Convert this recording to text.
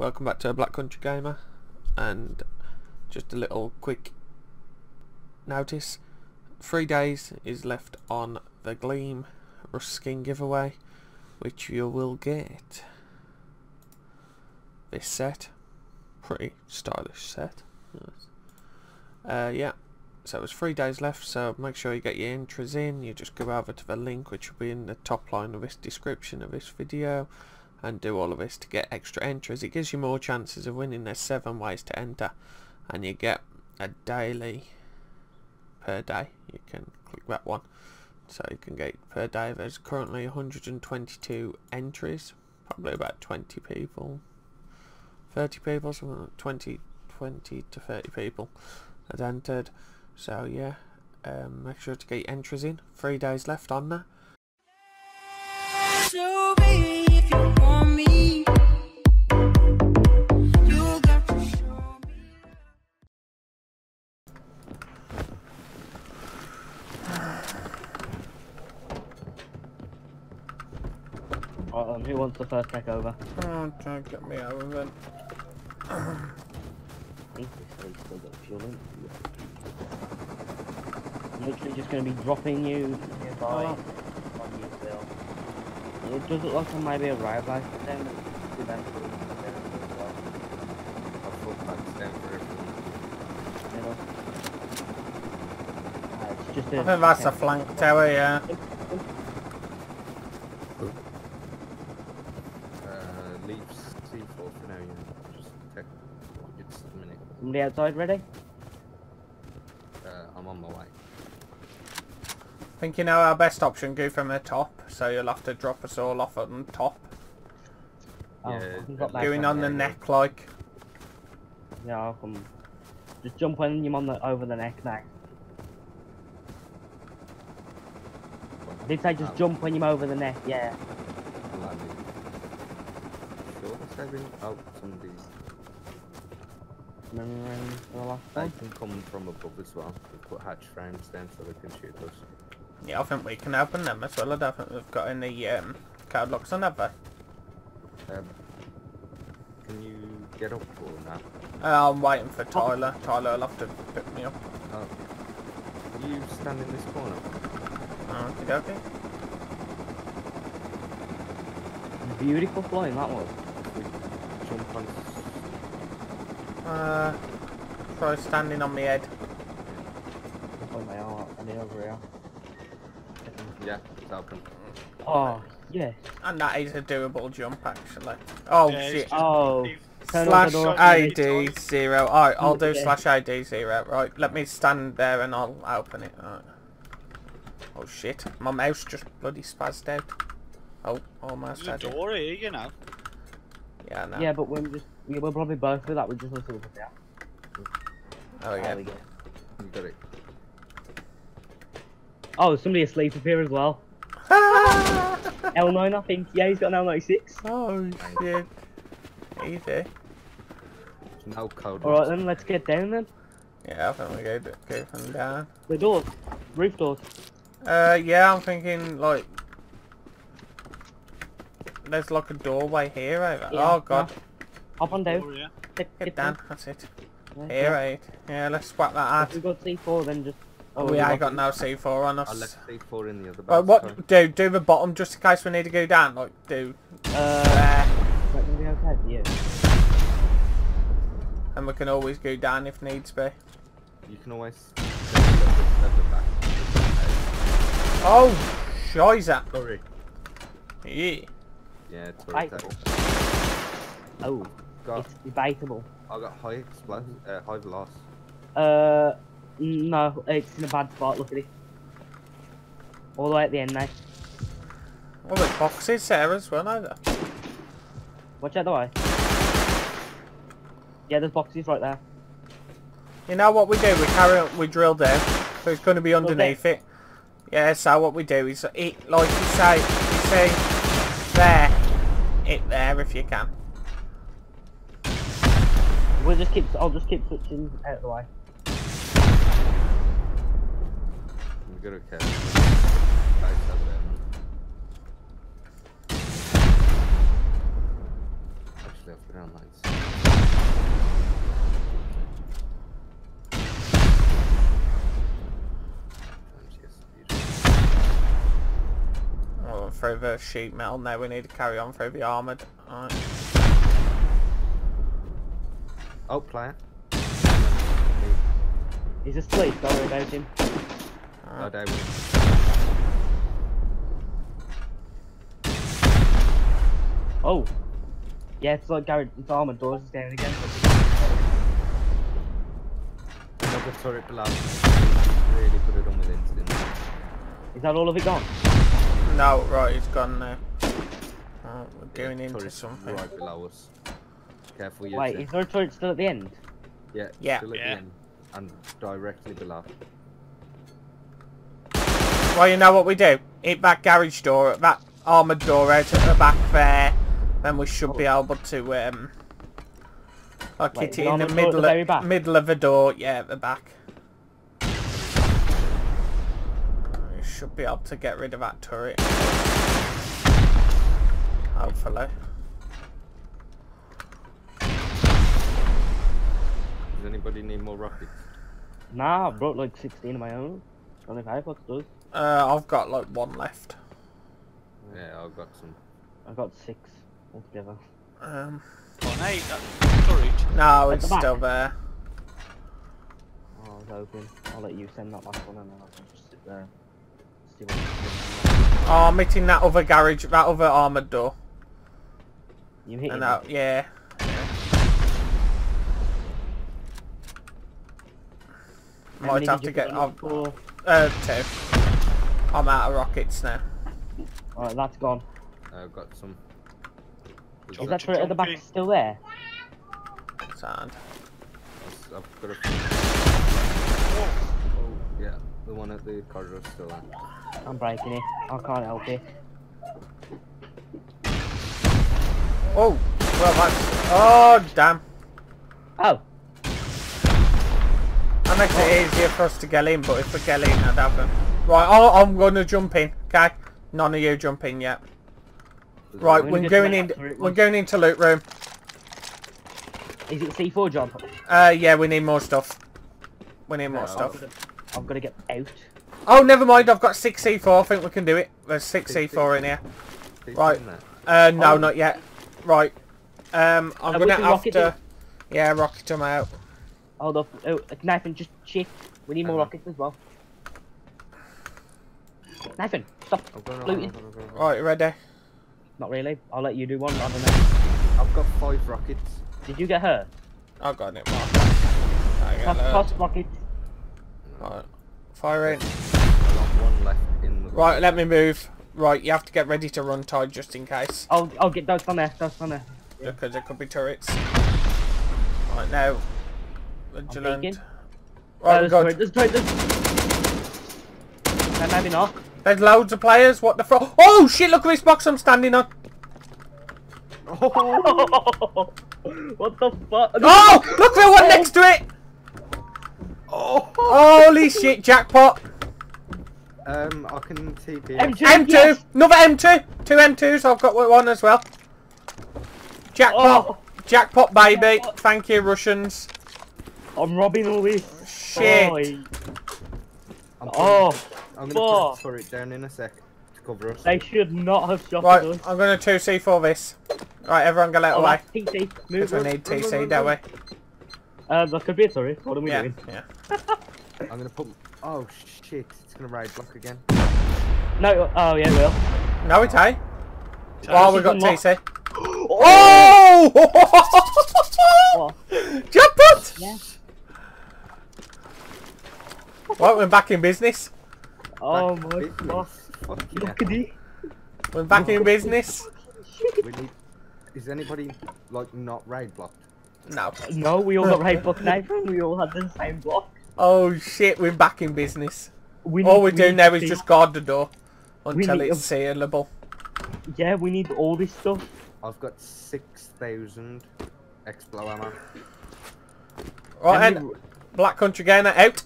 Welcome back to Black Country Gamer, and just a little quick notice. 3 days is left on the Gleam Rust skin giveaway, which you will get this set. Pretty stylish set. Yeah, so it's 3 days left, so make sure you get your entries in. You just go over to the link, which will be in the top line of this description of this video, and do all of this to get extra entries. It gives you more chances of winning. There's 7 ways to enter, and you get a daily per day. You can click that one, so you can get per day. There's currently 122 entries, probably about 20 people, 30 people, something like 20 to 30 people has entered. So yeah, make sure to get your entries in. 3 days left on that. Who wants the first take over? Oh, try and get me over then. I think this still got fuel in. I'm literally just going to be dropping you by on yourself. It does look like I might be arrived by them. I'll put back to them for everything. I think that's a flank tower, yeah. C4 for now, yeah. Just check what gets to the minute. Somebody outside ready? I'm on my way. I think you know our best option, go from the top, so you'll have to drop us all off at the top. Oh, yeah, going on the neck like. Yeah, I'll come. Just jump when you're on the over the neck now. I did say just jump when you're over the neck, yeah. Oh, somebody's remembering the last time. They can come from above as well. We've put hatch frames down so they can shoot us. Yeah, I think we can open them as well. I don't think we've got any card locks on, have we? Can you get up or not? I'm waiting for Tyler. Tyler will have to pick me up. Oh. Are you standing in this corner? Okie dokie. Beautiful flying that was. Try standing on my head. Oh my arm, I need over here. Yeah, it's open. Oh, yes. And that is a doable jump actually. Oh yeah, shit. Oh. Slash AD0. Alright, I'll do /AD0. Right, let me stand there and I'll open it. Alright. Oh shit, my mouse just bloody spazzed out. Oh, almost had it. Door here, you know. Yeah, no. Yeah, but we're just, we're probably both with that, we're just looking at that. Oh yeah. We go. You got it. Oh, there's somebody asleep up here as well. L9 I think, yeah, he's got an L96. Oh shit. Easy. No code. Alright then, let's get down then. Yeah, I think we go from down. The doors, roof doors. Yeah, I'm thinking like... There's like a doorway here over. Yeah, oh god. Yeah. Hop on down. Yeah. Get down, that's it. Yeah, here, yeah. Right. Yeah, let's swap that out. If we got C4 then just... Oh, we ain't got no C4 on us. I left C4 in the other box. What? Do the bottom just in case we need to go down. Like, do... Is that going to be okay for you? And we can always go down if needs be. You can always... Oh! Shiza! Sorry. Yeah. Yeah, it's debatable. Oh, God. It's debatable. I got high explosive, high velocity. No, it's in a bad spot, look at it. All the way at the end, mate. Well, there's boxes there as well, aren't there? Watch out the way. Yeah, there's boxes right there. You know what we do? We carry on, we drill there, so it's going to be underneath it. Yeah, so what we do is, it, like you say, there. It there if you can. We'll just keep. I'll just keep switching out of the way. We've got to catch. Actually, the front lights. Oh, throw the sheet metal. No, we need to carry on through the armoured. Alright. Oh, player. He's asleep, don't worry about him. Oh, David. Oh! Yeah, it's like Garrett, it's armoured doors is down again. Another turret below. Really could have done with incident. Is that all of it gone? No, right, it's gone now. Right, we're going into something. Right below us. Careful, you wait, is there a turret still at the end? Yeah, yeah. Still at the end. And directly below. Well, you know what we do? Hit that garage door, that armoured door out at the back there. Then we should be able to, like, hit it in the middle of the door. Yeah, at the back. We should be able to get rid of that turret. Hopefully. Does anybody need more rockets? Nah, I brought like 16 of my own. Only Firefox does. I've got like one left. Yeah, I've got some. I've got 6 altogether. On 8, that's storage. No, it's still there. Oh, it's open. I'll let you send that last one and then I can just sit there. See what happens. Oh, I'm hitting that other garage, that other armoured door. You hit it? Yeah. Might have to get 2. I'm out of rockets now. Alright, that's gone. I've got some. Is that turret at the back still there? Sand. I've got a... Oh, yeah, the one at the corridor's still there. I'm breaking it. I can't help it. Oh! Well, that's... Oh, damn. Oh. That makes it easier for us to get in, but if we get in, I'd have them. Right, I'm gonna jump in, okay? None of you jump in yet. Right, we're going into loot room. Is it C4, John? Yeah, we need more stuff. We need more stuff. I'm gonna get out. Oh, never mind, I've got 6 C4, I think we can do it. There's 6 C4 in here. Right, no, not yet. Right, I'm gonna have to... Yeah, rocket them out. Hold up, Nathan, just shift. We need more rockets as well. Nathan, stop looting. Right, you ready? Not really. I'll let you do one. I don't know. I've got 5 rockets. Did you get her? I got it, Mark. Toss rockets. Right, firing. I've got one left in the right, let me move. Right, you have to get ready to run tight just in case. I'll get those on there. Those on there. Yeah. Because there could be turrets. Right now. Vigilant. Right, maybe not. There's loads of players. What the fuck? Oh shit! Look at this box I'm standing on. Oh. What the fuck? Oh! Look at the one next to it. Oh! Holy shit! Jackpot. I can TP. M2. Yes. Another M2. 2 M2s. I've got one as well. Jackpot. Oh. Jackpot, baby. Jackpot. Thank you, Russians. I'm robbing all this. Shit. I'm going to turret down in a sec to cover us. They should not have shot us. Right, I'm going to 2C4 this. Right, everyone get out of the way. TC, move. We need TC, don't we? That could be a turret. What are we doing? Yeah. I'm going to put... Oh, shit. It's going to raid block again. No, oh, yeah, it will. No, it ain't. Oh, we got TC. Oh! Jackpot! Yeah. Right, we're back in business. Oh my god. We're back in business. Is anybody, like, not raid blocked? No. No, we all got raid blocked now. We all had the same block. Oh shit, we're back in business. All we do now is just guard the door until it's sealable. Yeah, we need all this stuff. I've got 6,000 explo ammo. Right, and Black Country Gamer out.